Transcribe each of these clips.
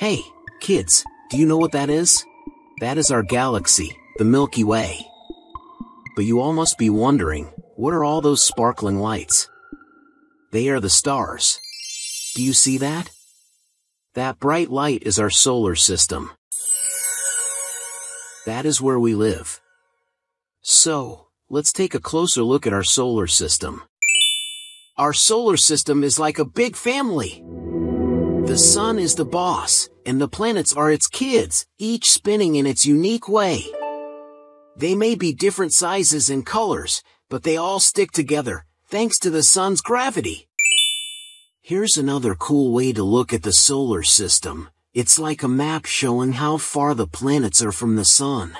Hey, kids, do you know what that is? That is our galaxy, the Milky Way. But you all must be wondering, what are all those sparkling lights? They are the stars. Do you see that? That bright light is our solar system. That is where we live. So, let's take a closer look at our solar system. Our solar system is like a big family. The sun is the boss, and the planets are its kids, each spinning in its unique way. They may be different sizes and colors, but they all stick together, thanks to the sun's gravity. Here's another cool way to look at the solar system. It's like a map showing how far the planets are from the sun.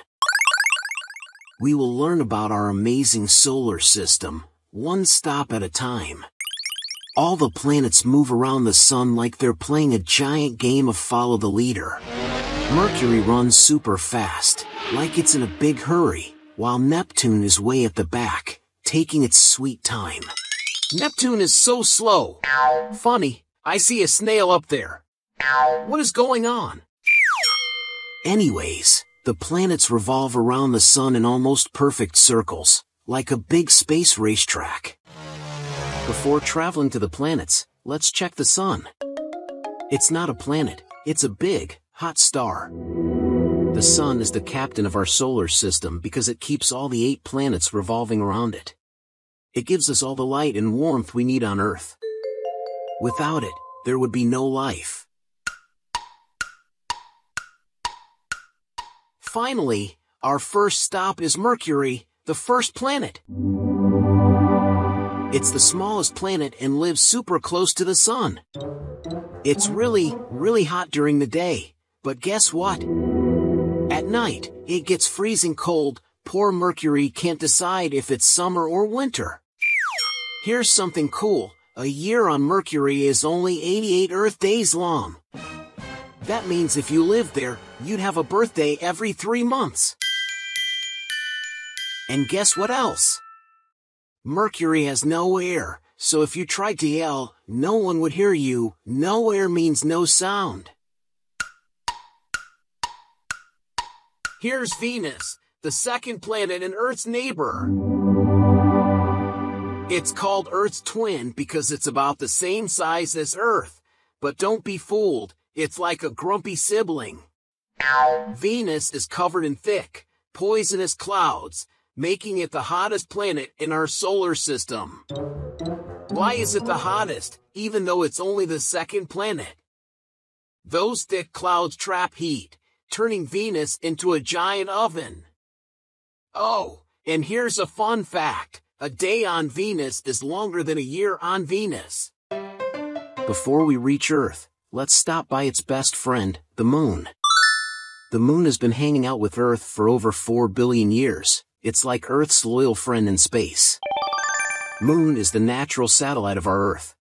We will learn about our amazing solar system, one stop at a time. All the planets move around the sun like they're playing a giant game of follow the leader. Mercury runs super fast, like it's in a big hurry, while Neptune is way at the back, taking its sweet time. Neptune is so slow. Funny, I see a snail up there. What is going on? Anyways, the planets revolve around the sun in almost perfect circles, like a big space racetrack. Before traveling to the planets, let's check the sun. It's not a planet, it's a big, hot star. The sun is the captain of our solar system because it keeps all the 8 planets revolving around it. It gives us all the light and warmth we need on Earth. Without it, there would be no life. Finally, our first stop is Mercury, the first planet. It's the smallest planet and lives super close to the sun. It's really hot during the day, but guess what? At night, it gets freezing cold. Poor Mercury can't decide if it's summer or winter. Here's something cool. A year on Mercury is only 88 Earth days long. That means if you lived there, you'd have a birthday every 3 months. And guess what else? Mercury has no air, so if you tried to yell, no one would hear you. No air means no sound. Here's Venus, the second planet and Earth's neighbor. It's called Earth's twin because it's about the same size as Earth. But don't be fooled, it's like a grumpy sibling. Venus is covered in thick, poisonous clouds, making it the hottest planet in our solar system. Why is it the hottest, even though it's only the second planet? Those thick clouds trap heat, turning Venus into a giant oven. Oh, and here's a fun fact. A day on Venus is longer than a year on Venus. Before we reach Earth, let's stop by its best friend, the Moon. The Moon has been hanging out with Earth for over 4 billion years. It's like Earth's loyal friend in space. Moon is the natural satellite of our Earth.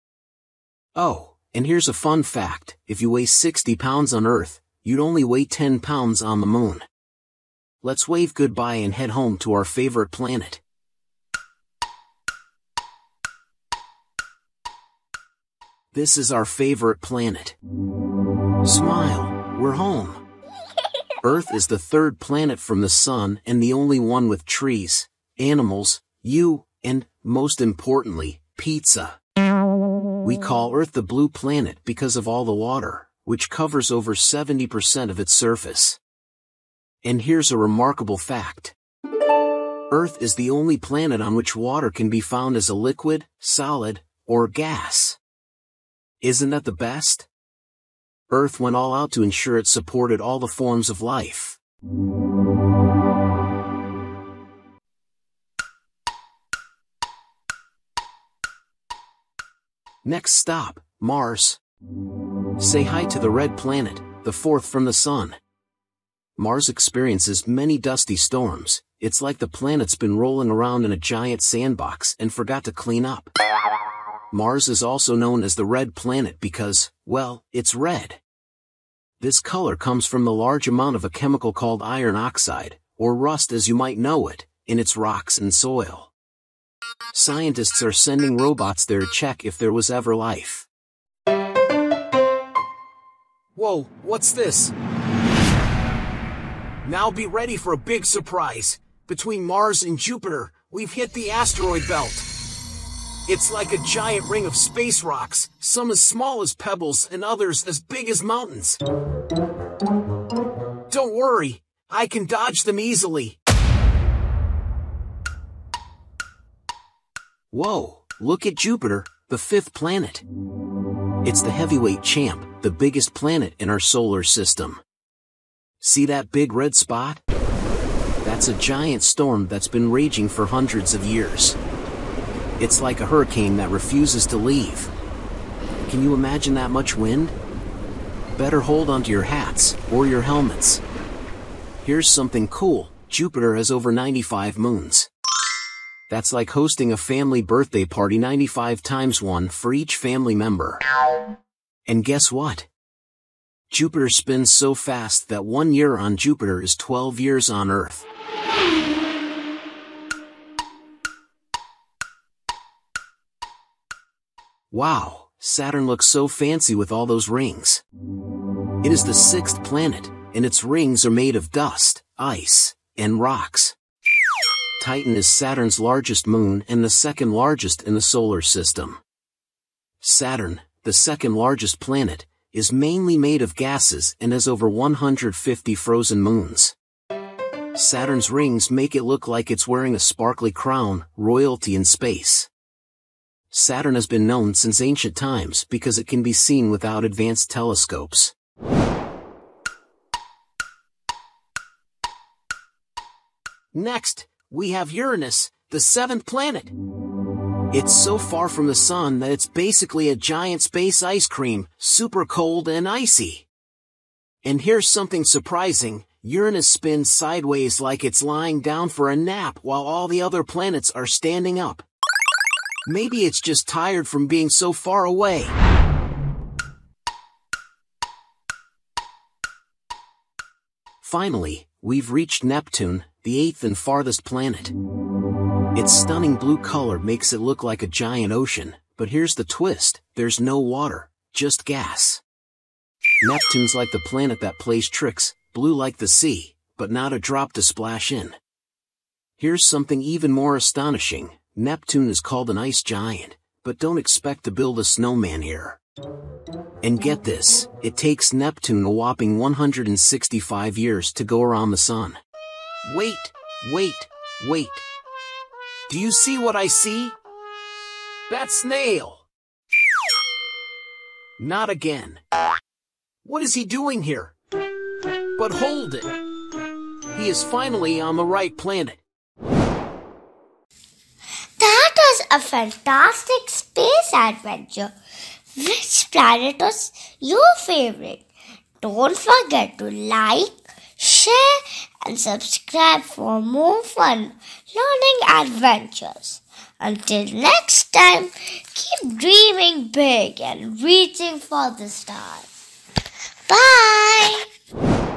Oh, and here's a fun fact. If you weigh 60 pounds on Earth, you'd only weigh 10 pounds on the Moon. Let's wave goodbye and head home to our favorite planet. This is our favorite planet. Smile, we're home. Earth is the third planet from the sun and the only one with trees, animals, you, and, most importantly, pizza. We call Earth the blue planet because of all the water, which covers over 70% of its surface. And here's a remarkable fact. Earth is the only planet on which water can be found as a liquid, solid, or gas. Isn't that the best? Earth went all out to ensure it supported all the forms of life. Next stop, Mars. Say hi to the red planet, the fourth from the sun. Mars experiences many dusty storms. It's like the planet's been rolling around in a giant sandbox and forgot to clean up. Mars is also known as the red planet because, well, it's red. This color comes from the large amount of a chemical called iron oxide, or rust as you might know it, in its rocks and soil. Scientists are sending robots there to check if there was ever life. Whoa, what's this? Now be ready for a big surprise. Between Mars and Jupiter, we've hit the asteroid belt. It's like a giant ring of space rocks, some as small as pebbles and others as big as mountains. Don't worry, I can dodge them easily. Whoa, look at Jupiter, the fifth planet. It's the heavyweight champ, the biggest planet in our solar system. See that big red spot? That's a giant storm that's been raging for hundreds of years. It's like a hurricane that refuses to leave. Can you imagine that much wind? Better hold onto your hats or your helmets. Here's something cool. Jupiter has over 95 moons. That's like hosting a family birthday party 95 times, one for each family member. And guess what? Jupiter spins so fast that 1 year on Jupiter is 12 years on Earth. Wow, Saturn looks so fancy with all those rings. It is the sixth planet, and its rings are made of dust, ice, and rocks. Titan is Saturn's largest moon and the second largest in the solar system. Saturn, the second largest planet, is mainly made of gases and has over 150 frozen moons. Saturn's rings make it look like it's wearing a sparkly crown, royalty in space. Saturn has been known since ancient times because it can be seen without advanced telescopes. Next, we have Uranus, the seventh planet. It's so far from the sun that it's basically a giant space ice cream, super cold and icy. And here's something surprising, Uranus spins sideways like it's lying down for a nap while all the other planets are standing up. Maybe it's just tired from being so far away. Finally, we've reached Neptune, the eighth and farthest planet. Its stunning blue color makes it look like a giant ocean, but here's the twist, there's no water, just gas. Neptune's like the planet that plays tricks, blue like the sea, but not a drop to splash in. Here's something even more astonishing, Neptune is called an ice giant, but don't expect to build a snowman here. And get this, it takes Neptune a whopping 165 years to go around the sun. Wait. Do you see what I see? That snail! Not again. What is he doing here? But hold it. He is finally on the right planet. That was a fantastic space adventure. Which planet was your favorite? Don't forget to like, share, and subscribe for more fun learning adventures. Until next time, keep dreaming big and reaching for the stars. Bye!